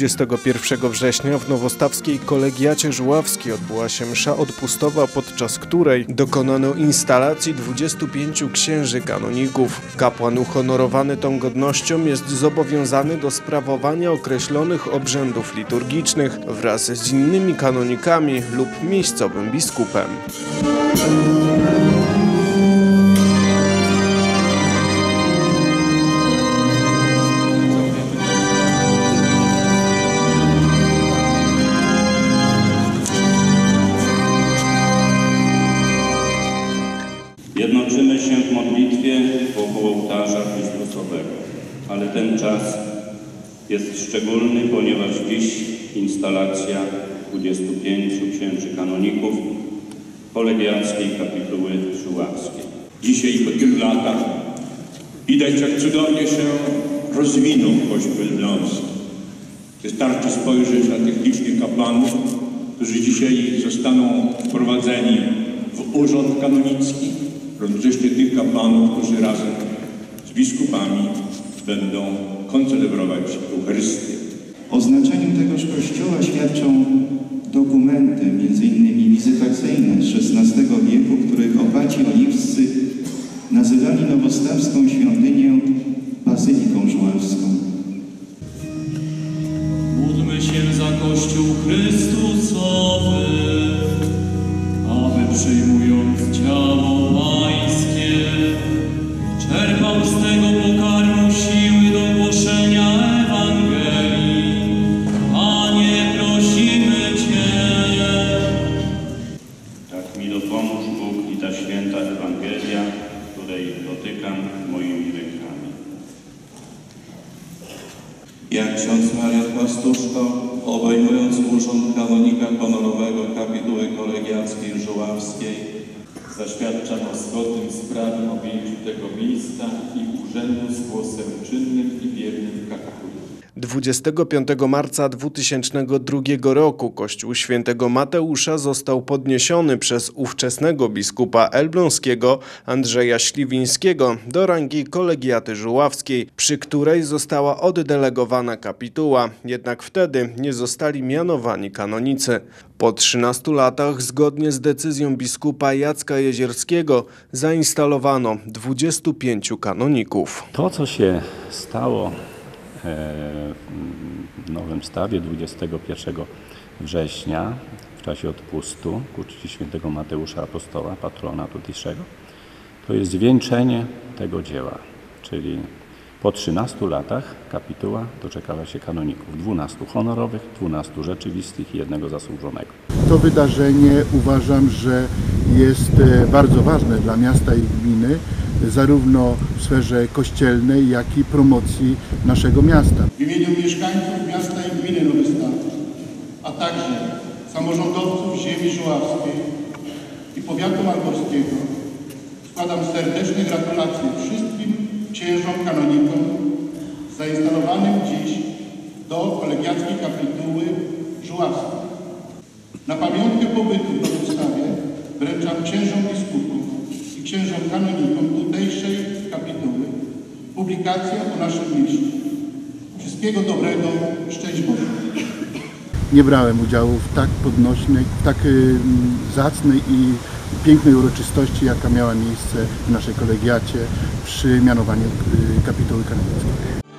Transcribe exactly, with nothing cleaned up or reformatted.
dwudziestego pierwszego września w nowostawskiej Kolegiacie Żuławskiej odbyła się msza odpustowa, podczas której dokonano instalacji dwudziestu pięciu księży kanoników. Kapłan uhonorowany tą godnością jest zobowiązany do sprawowania określonych obrzędów liturgicznych wraz z innymi kanonikami lub miejscowym biskupem. Jednoczymy się w modlitwie wokół ołtarza Chrystusowego, ale ten czas jest szczególny, ponieważ dziś instalacja dwudziestu pięciu księży kanoników Kolegiackiej Kapituły Żuławskiej. Dzisiaj po tych latach widać, jak cudownie się rozwinął Kościół elbląski. Wystarczy spojrzeć na tych licznych kapłanów, którzy dzisiaj zostaną wprowadzeni w urząd kanonicki, równocześnie tych kapłanów, którzy razem z biskupami będą koncelebrować Eucharystię. O znaczeniu tegoż kościoła świadczą dokumenty, między innymi wizytacyjne z szesnastego wieku, których opaci oliwscy nazywali nowostawską świątynię Bazyliką Żuławską. Módlmy się za Kościół Chrystusowy, aby przyjmując ciało Pańskie, czerpał z tego pokarmu siły do głoszenia Ewangelii. Panie, prosimy Cię. Tak mi dopomóż Bóg i ta święta Ewangelia, której dotykam moimi rękami. Jak ksiądz Mariusz Pastuszko, obejmując urząd kanonika honorowego Kapituły Kolegiackiej Żuławskiej, zaświadczam o zgodnym z prawem objęciu tego miejsca i urzędu z głosem czynnym i wiernym kapituły. dwudziestego piątego marca dwa tysiące drugiego roku kościół Świętego Mateusza został podniesiony przez ówczesnego biskupa elbląskiego Andrzeja Śliwińskiego do rangi Kolegiaty Żuławskiej, przy której została oddelegowana kapituła, jednak wtedy nie zostali mianowani kanonicy. Po trzynastu latach, zgodnie z decyzją biskupa Jacka Jezierskiego, zainstalowano dwudziestu pięciu kanoników. To, co się stało w Nowym Stawie dwudziestego pierwszego września w czasie odpustu ku czci Świętego Mateusza Apostoła, patrona tutejszego, to jest zwieńczenie tego dzieła, czyli po trzynastu latach kapituła doczekała się kanoników, dwunastu honorowych, dwunastu rzeczywistych i jednego zasłużonego. To wydarzenie uważam, że jest bardzo ważne dla miasta i gminy, zarówno w sferze kościelnej, jak i promocji naszego miasta. W imieniu mieszkańców miasta i gminy Nowy Staw, a także samorządowców ziemi żuławskiej i powiatu angorskiego składam serdeczne gratulacje wszystkim księżom kanonikom zainstalowanym dziś do Kolegiackiej Kapituły Żuławskiej. Na pamiątkę pobytu w Nowym Stawie wręczam księżom biskupów i księżom kanonikom tutejszej kapituły publikację o naszym mieście. Wszystkiego dobrego, szczęść Boże. Nie brałem udziału w tak podnośnej, w tak zacnej i pięknej uroczystości, jaka miała miejsce w naszej kolegiacie przy mianowaniu kapituły kanonickiej.